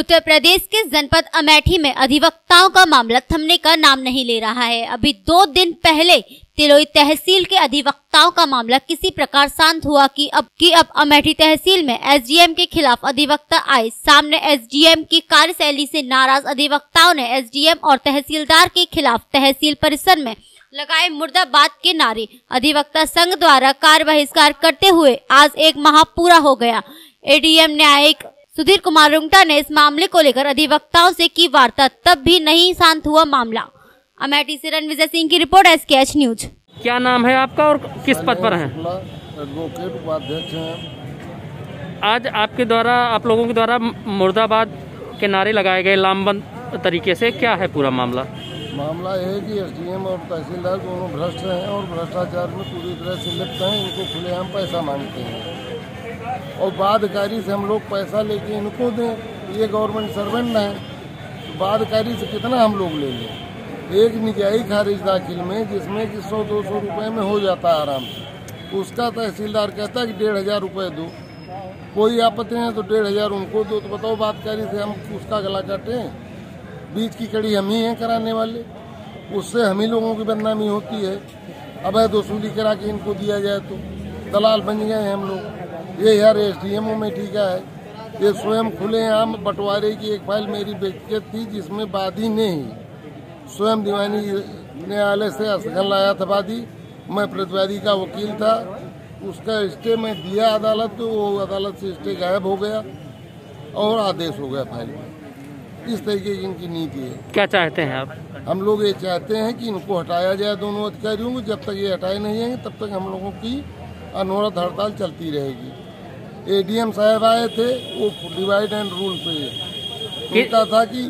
उत्तर प्रदेश के जनपद अमेठी में अधिवक्ताओं का मामला थमने का नाम नहीं ले रहा है। अभी 2 दिन पहले तिलोई तहसील के अधिवक्ताओं का मामला किसी प्रकार शांत हुआ कि अब अमेठी तहसील में एसडीएम के खिलाफ अधिवक्ता आए सामने। एसडीएम की कार्यशैली से नाराज अधिवक्ताओं ने एसडीएम और तहसीलदार के खिलाफ तहसील परिसर में लगाए मुर्दाबाद के नारे। अधिवक्ता संघ द्वारा कार बहिष्कार करते हुए आज 1 माह पूरा हो गया। एडीएम न्यायिक सुधीर कुमार रूंगटा ने इस मामले को लेकर अधिवक्ताओं से की वार्ता, तब भी नहीं शांत हुआ मामला। अमेठी से रणविजय सिंह की रिपोर्ट, एसकेएच न्यूज। क्या नाम है आपका और किस पद पर हैं? एडवोकेट उपाध्यक्ष हैं। आज आपके द्वारा, आप लोगों के द्वारा मुर्दाबाद के नारे लगाए गए लामबंद तरीके से, क्या है पूरा मामला? मामला यह है कि एसडीएम और तहसीलदार दोनों भ्रष्ट हैं और भ्रष्टाचार में पूरी तरह से लिप्त हैं। इनको खुलेआम पैसा मांगते हैं और बाध्यकारी से हम लोग पैसा लेके इनको दें, ये गवर्नमेंट सर्वेंट हैं, बाध्यकारी से कितना हम लोग ले लें। एक निकायी खारिज दाखिल में जिसमें कि 100-200 रुपये में हो जाता है आराम से, उसका तहसीलदार कहता है कि 1,500 रुपये दो, कोई आपत्ति है तो 1,500 उनको दो। तो बताओ बाध्यकारी से हम उसका गला काटें। बीच की कड़ी हम ही हैं कराने वाले, उससे हम ही लोगों की बदनामी होती है। अवैध वसूली करा के इनको दिया जाए तो दलाल बन गए हैं हम लोग। ये यार एसडीएमओ में ठीका है, ये स्वयं खुलेआम बंटवारे की एक फाइल मेरी व्यक्तिगत थी जिसमें वादी ने ही स्वयं दीवानी न्यायालय से स्थगन लाया था। वादी, मैं प्रतिवादी का वकील था, उसका स्टे में दिया अदालत, तो वो अदालत से स्टे गायब हो गया और आदेश हो गया फाइल में। इस तरीके की इनकी नीति है। क्या चाहते हैं आप? हम लोग ये चाहते हैं कि इनको हटाया जाए दोनों अधिकारियों को। जब तक ये हटाए नहीं जाएंगे तब तक हम लोगों की अनवरत हड़ताल चलती रहेगी। एडीएम साहब आए थे, वो डिवाइड एंड रूल पे था कि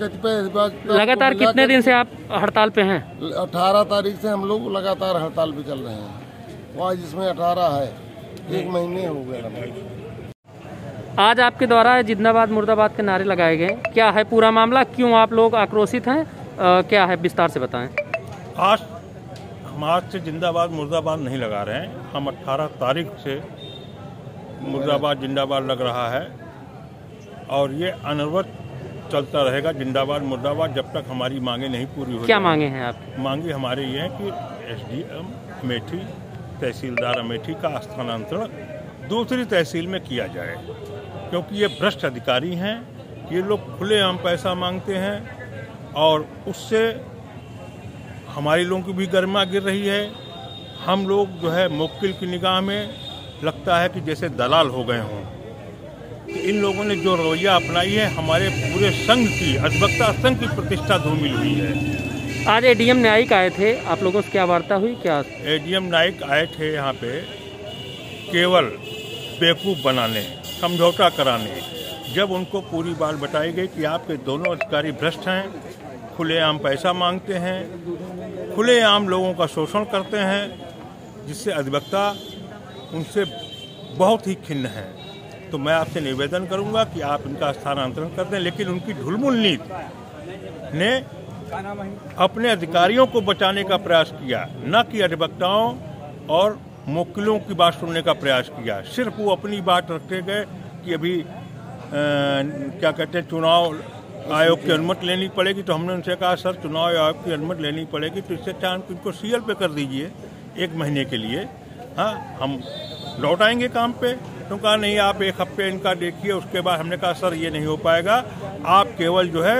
कतिपय। लगातार कितने दिन से आप हड़ताल पे हैं? 18 तारीख से हम लोग लगातार हड़ताल पे चल रहे हैं, आज इसमें 18 है, 1 महीने हो गए। आज आपके द्वारा जिंदाबाद मुर्दाबाद के नारे लगाए गए, क्या है पूरा मामला, क्यों आप लोग आक्रोशित हैं, क्या है विस्तार से बताएं। आज हम आज से जिंदाबाद मुर्दाबाद नहीं लगा रहे हैं, हम 18 तारीख से मुर्दाबाद जिंदाबाद लग रहा है और ये अनवरत चलता रहेगा जिंदाबाद मुर्दाबाद, जब तक हमारी मांगे नहीं पूरी हो। क्या मांगे हैं आप? मांगे हमारे ये हैं कि एसडीएम अमेठी, तहसीलदार अमेठी का स्थानांतरण दूसरी तहसील में किया जाए, क्योंकि ये भ्रष्ट अधिकारी हैं, ये लोग खुलेआम पैसा मांगते हैं और उससे हमारे लोगों की भी गरिमा गिर रही है। हम लोग जो है मुक्किल की निगाह में लगता है कि जैसे दलाल हो गए हों। इन लोगों ने जो रवैया अपनाई है, हमारे पूरे संघ की, अधिवक्ता संघ की प्रतिष्ठा धूमिल हुई है। आज एडीएम नाइक आए थे, आप लोगों से क्या वार्ता हुई? क्या एडीएम नाइक आए थे यहाँ पे केवल बेवकूफ़ बनाने, समझौता कराने। जब उनको पूरी बात बताई गई कि आपके दोनों अधिकारी भ्रष्ट हैं, खुलेआम पैसा मांगते हैं, खुलेआम लोगों का शोषण करते हैं, जिससे अधिवक्ता उनसे बहुत ही खिन्न हैं, तो मैं आपसे निवेदन करूंगा कि आप इनका स्थानांतरण कर दें। लेकिन उनकी ढुलमुल नीति ने अपने अधिकारियों को बचाने का प्रयास किया, न कि अधिवक्ताओं और मुक्किलों की बात सुनने का प्रयास किया। सिर्फ वो अपनी बात रखते गए कि अभी क्या कहते हैं, चुनाव आयोग की अनुमति लेनी पड़ेगी। तो हमने उनसे कहा सर चुनाव आयोग की अनुमति लेनी पड़ेगी, तो इससे अच्छा आप इनको सीएल पे कर दीजिए 1 महीने के लिए, हाँ हम लौट आएंगे काम पे। तो कहा नहीं, आप 1 हफ्ते इनका देखिए, उसके बाद हमने कहा सर ये नहीं हो पाएगा, आप केवल जो है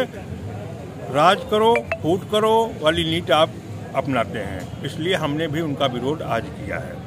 राज करो फूट करो वाली नीति आप अपनाते हैं, इसलिए हमने भी उनका विरोध आज किया है।